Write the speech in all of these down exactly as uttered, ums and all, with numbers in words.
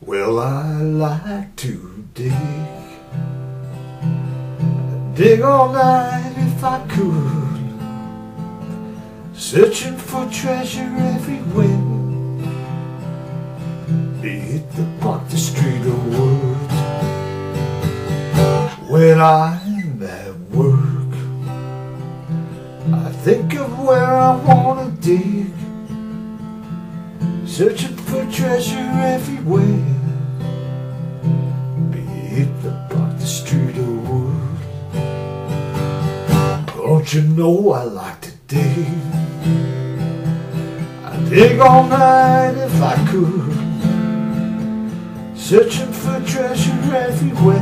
Well, I like to dig, dig all night if I could, searching for treasure everywhere, be it the park, the street, or woods. When I'm at work, I think of where I wanna dig, searching for treasure everywhere, be it the park, the street, or woods. Don't you know I like to dig? I'd dig all night if I could, searching for treasure everywhere,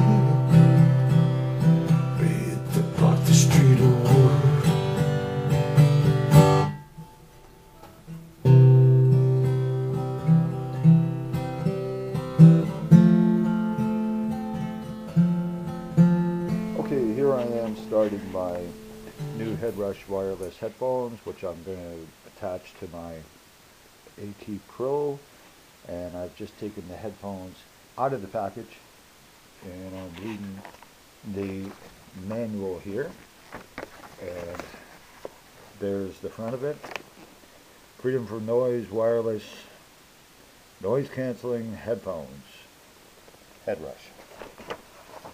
be it the park, the street, or woods. Starting my new Headrush wireless headphones, which I'm going to attach to my A T Pro, and I've just taken the headphones out of the package, and I'm reading the manual here, and there's the front of it. Freedom from Noise Wireless Noise Canceling Headphones, Headrush.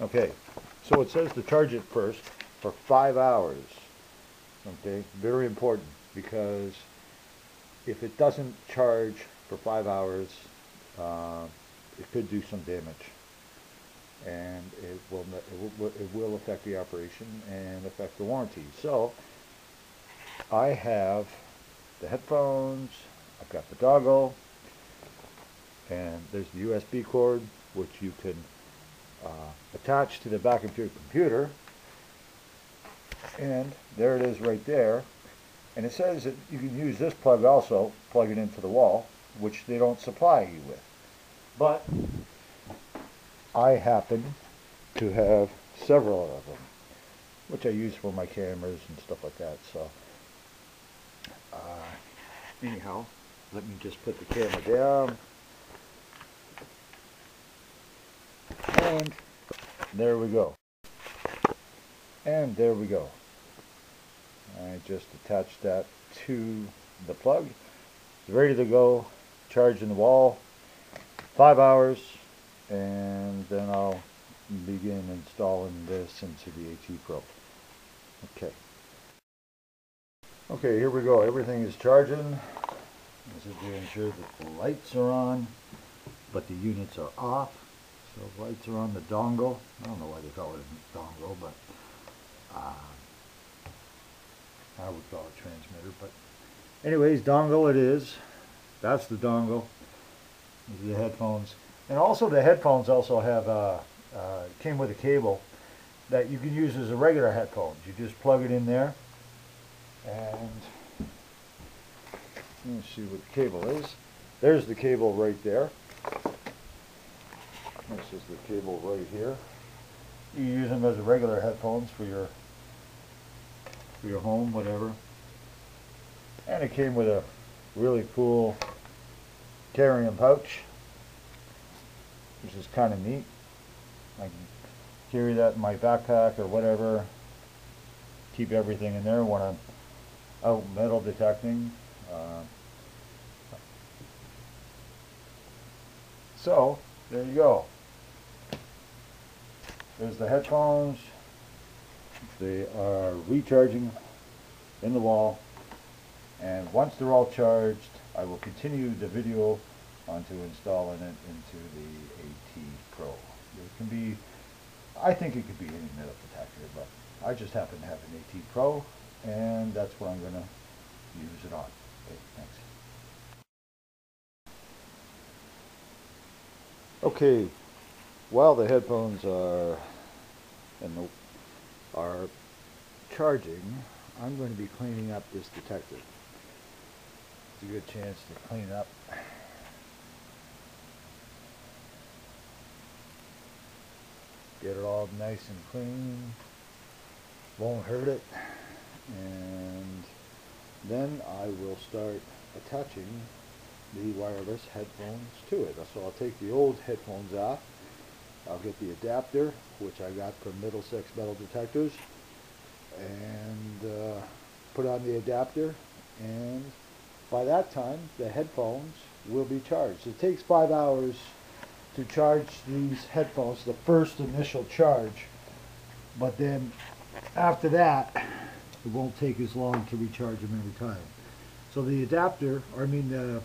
Okay, so it says to charge it first for five hours. Okay, very important, because if it doesn't charge for five hours, uh, it could do some damage, and it will it will it will affect the operation and affect the warranty. So I have the headphones, I've got the doggle, and there's the U S B cord, which you can uh, attach to the back of your computer. And there it is right there, and it says that you can use this plug also, plug it into the wall, which they don't supply you with, but I happen to have several of them, which I use for my cameras and stuff like that. So uh, anyhow, let me just put the camera down, and there we go. And there we go. I just attached that to the plug. It's ready to go, charged in the wall, five hours, and then I'll begin installing this into the AT Pro. Okay. Okay, here we go. Everything is charging. This is to ensure that the lights are on, but the units are off. So the lights are on the dongle. I don't know why they call it a dongle, but Uh, I would call it transmitter, but anyways, dongle it is. That's the dongle. These are the headphones, and also the headphones also have uh, uh, came with a cable that you can use as a regular headphones. You just plug it in there, and let me see what the cable is. There's the cable right there. This is the cable right here. You use them as a regular headphones for your for your home, whatever. And it came with a really cool carrying pouch, which is kind of neat. I can carry that in my backpack or whatever. Keep everything in there when I'm out metal detecting. Uh, so there you go. There's the headphones. They are recharging in the wall, and once they're all charged, I will continue the video onto installing it into the AT Pro. It can be, I think it could be any metal detector, but I just happen to have an AT Pro, and that's what I'm going to use it on. Okay, thanks. Okay, while the headphones are and the, are charging, I'm going to be cleaning up this detector. It's a good chance to clean up. Get it all nice and clean. Won't hurt it. And then I will start attaching the wireless headphones to it. So I'll take the old headphones off. I'll get the adapter, which I got from Middlesex Metal Detectors, and uh, put on the adapter, and by that time the headphones will be charged. It takes five hours to charge these headphones, the first initial charge, but then after that it won't take as long to recharge them every time. So the adapter, or I mean the,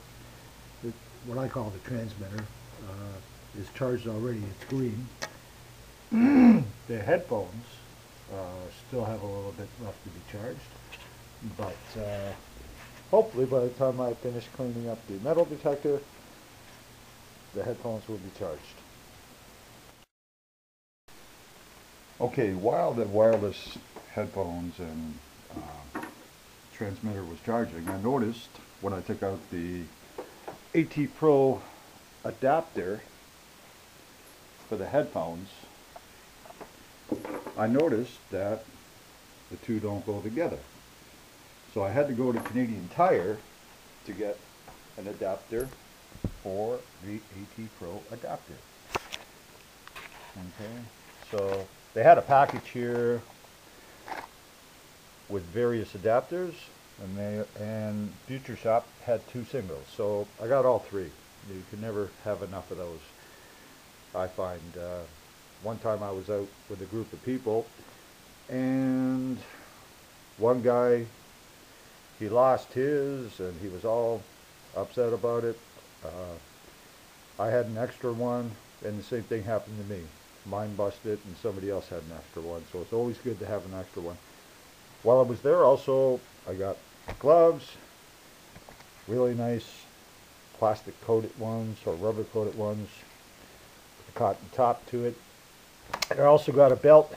the what I call the transmitter, uh, is charged already, it's green. The headphones uh, still have a little bit left to be charged, but uh, hopefully by the time I finish cleaning up the metal detector, the headphones will be charged. Okay, while the wireless headphones and uh, transmitter was charging, I noticed when I took out the AT Pro adapter for the headphones, I noticed that the two don't go together. So I had to go to Canadian Tire to get an adapter for the AT Pro adapter. Okay, so they had a package here with various adapters, and they and Future Shop had two singles, so I got all three. You can never have enough of those, I find. Uh, one time I was out with a group of people, and one guy, he lost his, and he was all upset about it. Uh, I had an extra one, and the same thing happened to me. Mine busted, and somebody else had an extra one, so it's always good to have an extra one. While I was there also, I got gloves, really nice plastic coated ones or rubber coated ones with a cotton top to it. And I also got a belt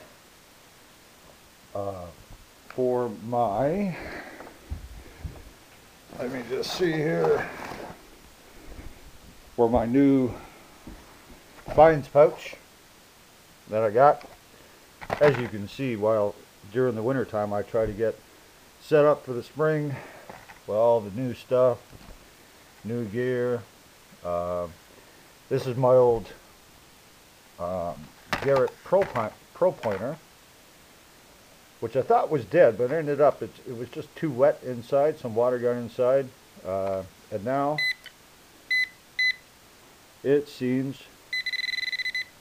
uh, for my, let me just see here, for my new finds pouch that I got. As you can see, while during the winter time I try to get set up for the spring with all the new stuff, new gear. Uh, this is my old um, Garrett Pro Pointer, which I thought was dead, but ended up, it, it was just too wet inside, some water got inside, uh, and now it seems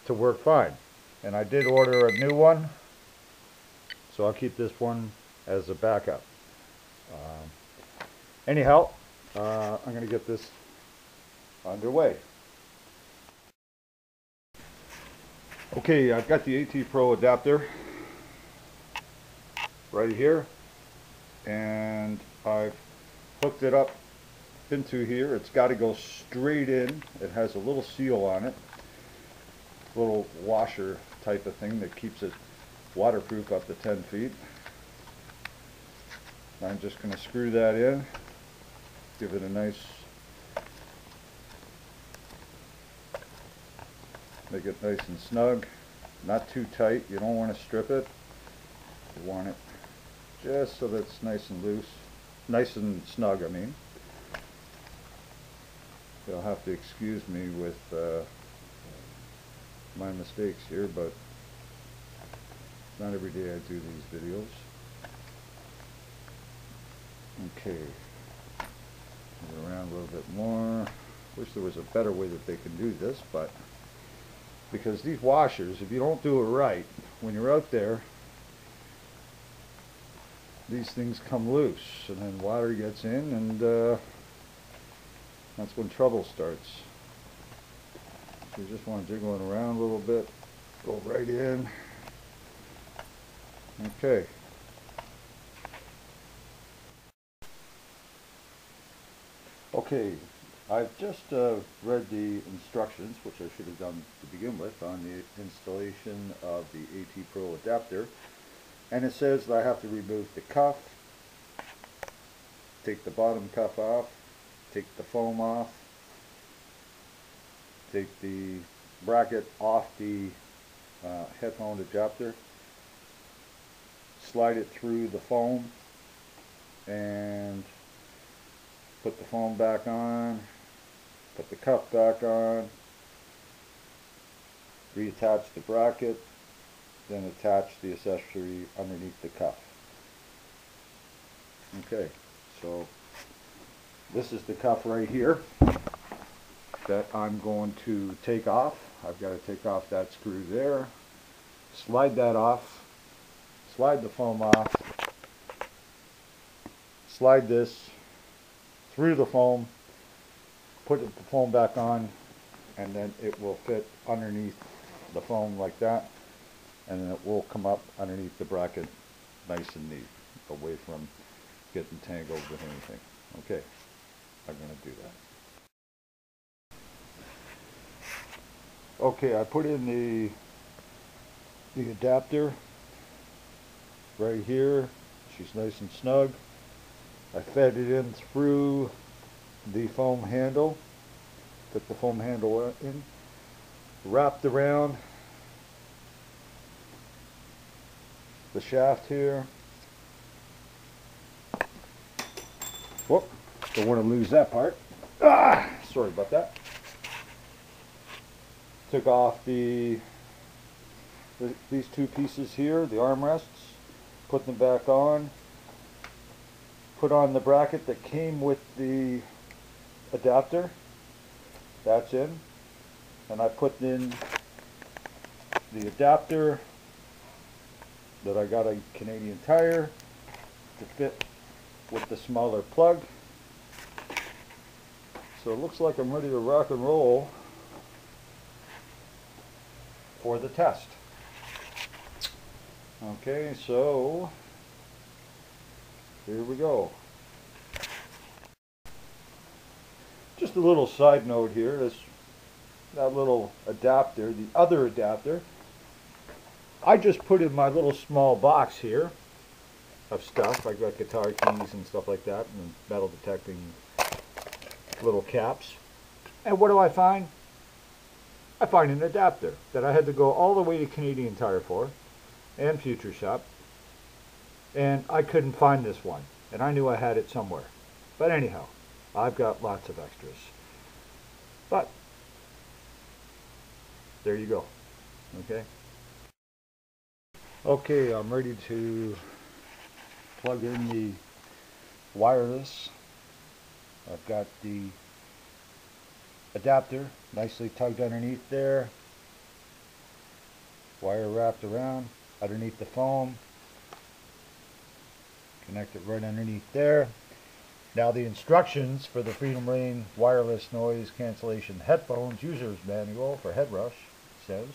to work fine. And I did order a new one, so I'll keep this one as a backup. Uh, anyhow, uh, I'm going to get this underway. Okay, I've got the AT Pro adapter right here, and I've hooked it up into here. It's got to go straight in. It has a little seal on it, little washer type of thing that keeps it waterproof up to ten feet. I'm just going to screw that in, give it a nice, make it nice and snug, not too tight. You don't want to strip it, you want it just so that it's nice and loose, nice and snug. I mean, you'll have to excuse me with uh, my mistakes here, but not every day I do these videos. Okay, move it around a little bit more. Wish there was a better way that they can do this, but because these washers, if you don't do it right when you're out there, these things come loose, and then water gets in, and uh, that's when trouble starts. So you just want to jiggle it around a little bit, go right in. Okay. Okay, I've just uh, read the instructions, which I should have done to begin with, on the installation of the AT Pro adapter, and it says that I have to remove the cuff, take the bottom cuff off, take the foam off, take the bracket off the uh, headphone adapter, slide it through the foam, and put the foam back on, put the cup back on, reattach the bracket, then attach the accessory underneath the cuff. Okay, so this is the cuff right here that I'm going to take off. I've got to take off that screw there, slide that off, slide the foam off, slide this through the foam, put the foam back on, and then it will fit underneath the foam like that, and then it will come up underneath the bracket nice and neat, away from getting tangled with anything. Okay, I'm going to do that. Okay, I put in the the adapter right here. She's nice and snug. I fed it in through the foam handle, took the foam handle in, wrapped around the shaft here. Whoop, don't want to lose that part. Ah, sorry about that. Took off the, the these two pieces here, the armrests, put them back on, put on the bracket that came with the adapter. That's in. And I put in the adapter that I got at Canadian Tire to fit with the smaller plug. So it looks like I'm ready to rock and roll for the test. Okay, so here we go. Just a little side note here, this that little adapter, the other adapter, I just put in my little small box here of stuff. I got guitar keys and stuff like that, and metal detecting little caps. And what do I find? I find an adapter that I had to go all the way to Canadian Tire for, and Future Shop, and I couldn't find this one, and I knew I had it somewhere. But anyhow, I've got lots of extras. But there you go. Okay. Okay, I'm ready to plug in the wireless. I've got the adapter nicely tugged underneath there, wire wrapped around underneath the foam, connect it right underneath there. Now the instructions for the Freedom Rain Wireless Noise Cancellation Headphones User's Manual for Headrush says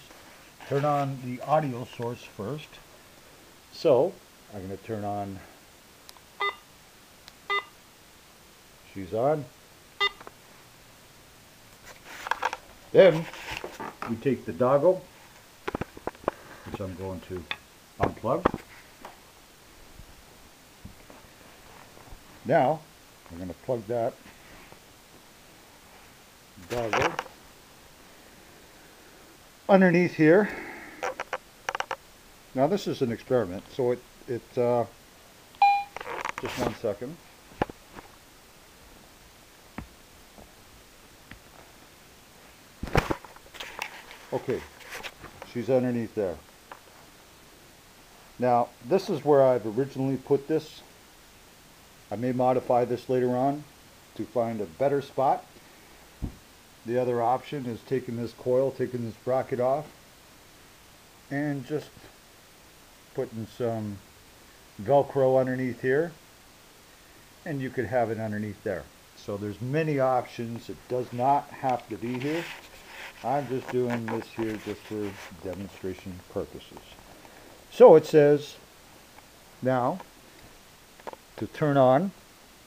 turn on the audio source first. So I'm going to turn on. She's on. Then we take the doggle, which I'm going to unplug. Now I'm going to plug that doggle underneath here. Now this is an experiment, so it it uh, just one second. Okay, she's underneath there. Now, this is where I've originally put this. I may modify this later on to find a better spot. The other option is taking this coil, taking this bracket off, and just putting some Velcro underneath here, and you could have it underneath there. So there's many options. It does not have to be here. I'm just doing this here just for demonstration purposes. So it says now to turn on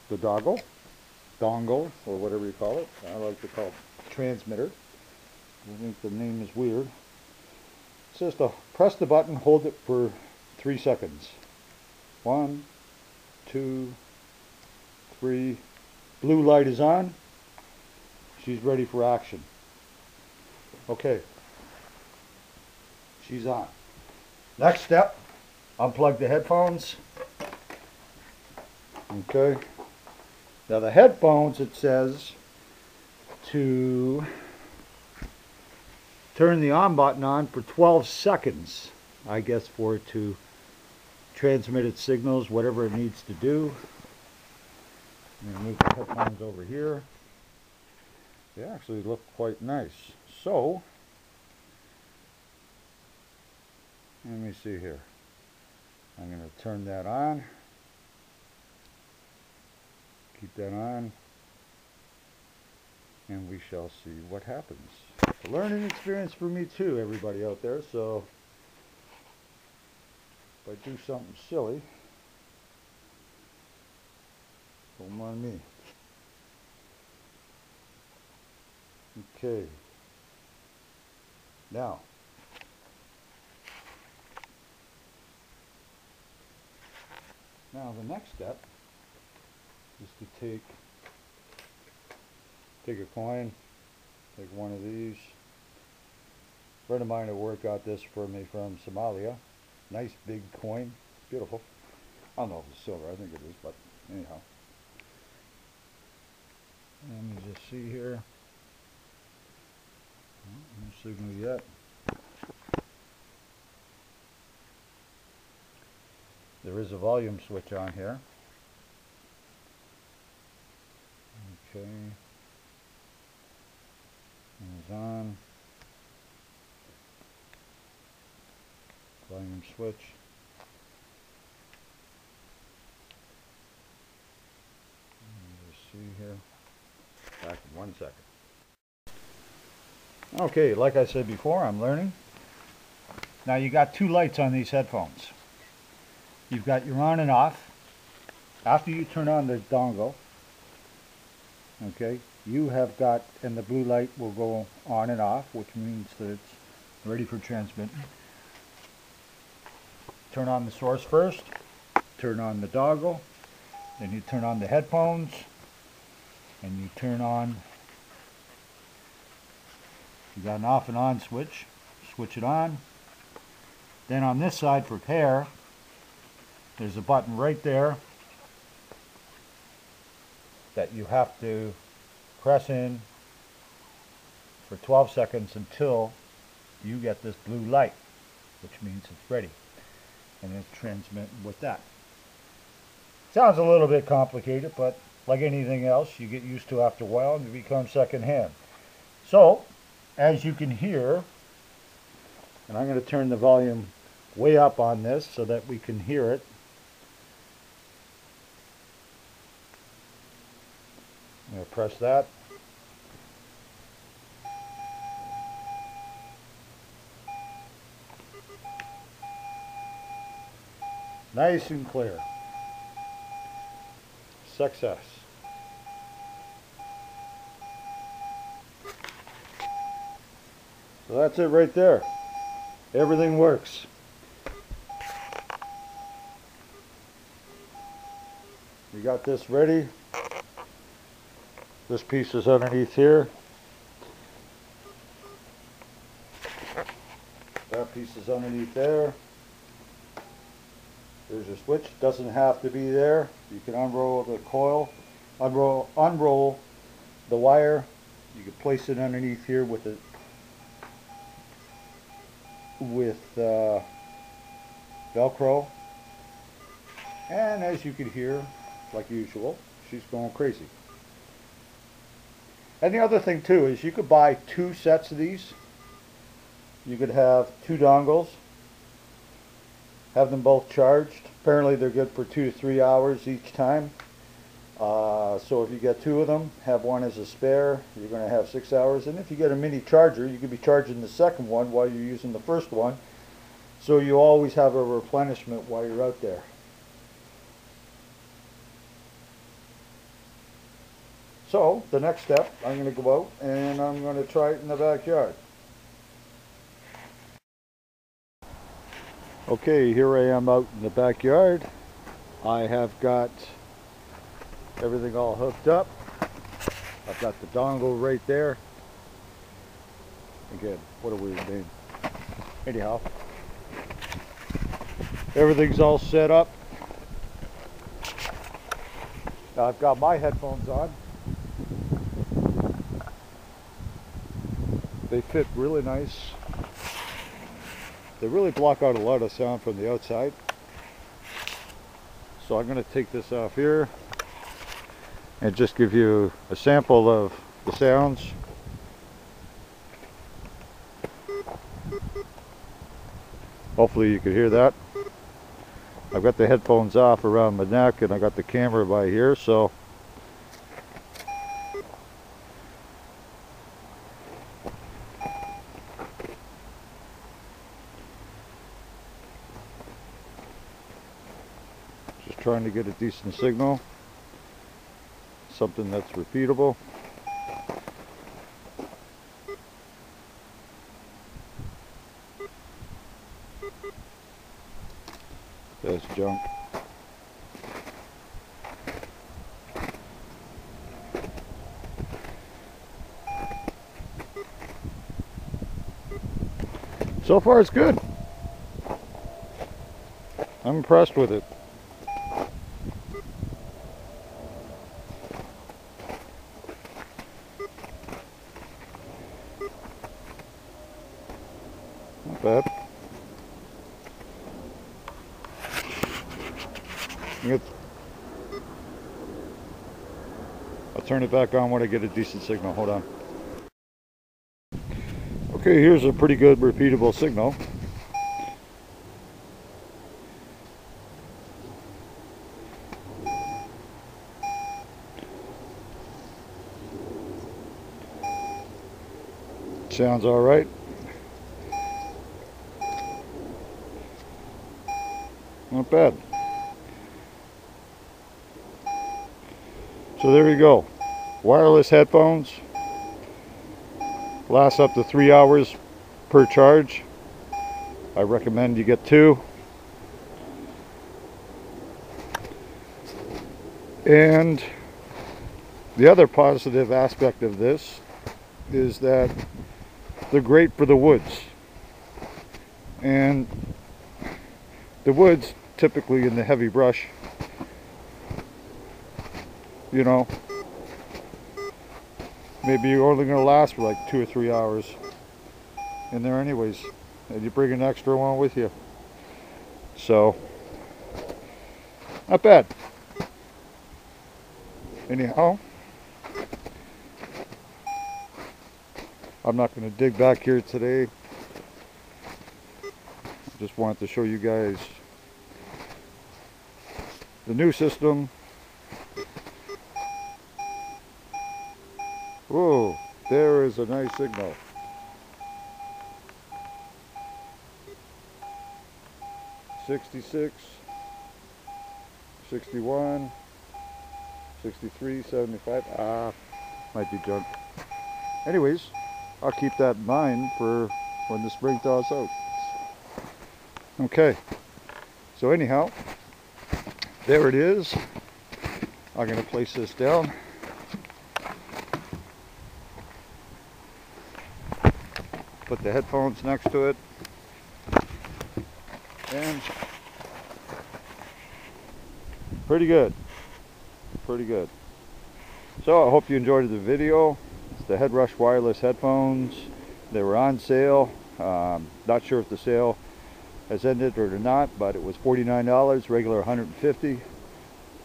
the doggle, dongle, or whatever you call it. I like to call it transmitter. I think the name is weird. It says to press the button, hold it for three seconds. One, two, three. Blue light is on. She's ready for action. Okay, she's on. Next step, unplug the headphones. Okay, now the headphones, it says to turn the on button on for twelve seconds, I guess, for it to transmit its signals, whatever it needs to do. I'm going to move the headphones over here. They actually look quite nice. So, let me see here. I'm going to turn that on. Keep that on. And we shall see what happens. A learning experience for me too, everybody out there. So, if I do something silly, don't mind me. Okay. Now, now the next step is to take take a coin, take one of these. A friend of mine at work got this for me from Somalia. Nice big coin, beautiful. I don't know if it's silver. I think it is, but anyhow. Let me just see here. No signal yet. There is a volume switch on here. Okay. It's on. Volume switch. Let me just see here. Back in one second. Okay, like I said before, I'm learning. Now you got two lights on these headphones. You've got your on and off. After you turn on the dongle, okay, you have got, and the blue light will go on and off, which means that it's ready for transmitting. Turn on the source first, turn on the dongle, then you turn on the headphones, and you turn on, you got an off and on switch, switch it on. Then on this side for pair, there's a button right there that you have to press in for twelve seconds until you get this blue light, which means it's ready. And then transmit with that. Sounds a little bit complicated, but like anything else, you get used to after a while and you become secondhand. So, as you can hear, and I'm going to turn the volume way up on this so that we can hear it. I'm going to press that. Nice and clear. Success. So that's it right there. Everything works. You got this ready. This piece is underneath here. That piece is underneath there. There's a switch. Doesn't have to be there. You can unroll the coil, unroll, unroll the wire. You can place it underneath here with the with uh, Velcro, and as you can hear, like usual, she's going crazy. And the other thing too is you could buy two sets of these. You could have two dongles, have them both charged. Apparently they're good for two to three hours each time. Uh, so if you get two of them, have one as a spare, you're going to have six hours. And if you get a mini charger, you could be charging the second one while you're using the first one. So you always have a replenishment while you're out there. So the next step, I'm going to go out and I'm going to try it in the backyard. Okay, here I am out in the backyard. I have got everything all hooked up. I've got the dongle right there. Again, what a weird name. Anyhow, everything's all set up. Now I've got my headphones on. They fit really nice. They really block out a lot of sound from the outside. So I'm going to take this off here and just give you a sample of the sounds. Hopefully you could hear that. I've got the headphones off around my neck and I got the camera by here, so just trying to get a decent signal, something that's repeatable. That's junk. So far it's good. I'm impressed with it. Not bad. I'll turn it back on when I get a decent signal. Hold on. Okay, here's a pretty good repeatable signal. Sounds all right. Not bad. So there you go. Wireless headphones. Last up to three hours per charge. I recommend you get two. And the other positive aspect of this is that they're great for the woods. And the woods, typically in the heavy brush, you know, maybe you're only going to last for like two or three hours in there anyways, and you bring an extra one with you. So not bad. Anyhow, I'm not going to dig back here today. Just wanted to show you guys the new system. Whoa, there is a nice signal. sixty-six, sixty-one, sixty-three, seventy-five. Ah, might be junk. Anyways, I'll keep that in mind for when the spring thaws out. Okay, so anyhow, there it is. I'm going to place this down. Put the headphones next to it, and pretty good, pretty good. So I hope you enjoyed the video. It's the Headrush wireless headphones. They were on sale. Um, not sure if the sale has ended or not, but it was forty-nine dollars, regular one hundred fifty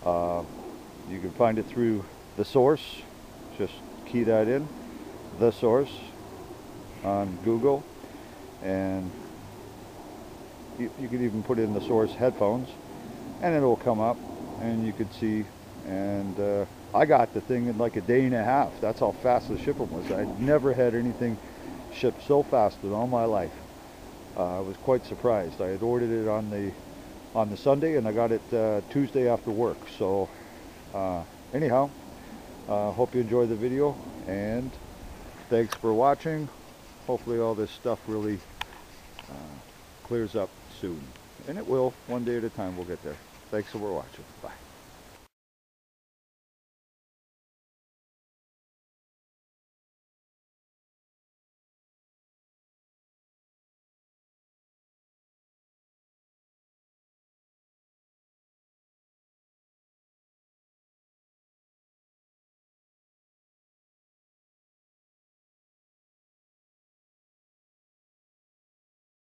dollars. Uh, you can find it through The Source. Just key that in, The Source, on Google, and you, you could even put in The Source headphones and it'll come up and you could see. And uh, I got the thing in like a day and a half. That's how fast the shipping was. I'd never had anything shipped so fast in all my life. uh, I was quite surprised. I had ordered it on the on the Sunday and I got it uh, Tuesday after work. So uh, anyhow, uh, hope you enjoyed the video and thanks for watching. Hopefully all this stuff really uh, clears up soon. And it will, one day at a time. We'll get there. Thanks for watching. Bye.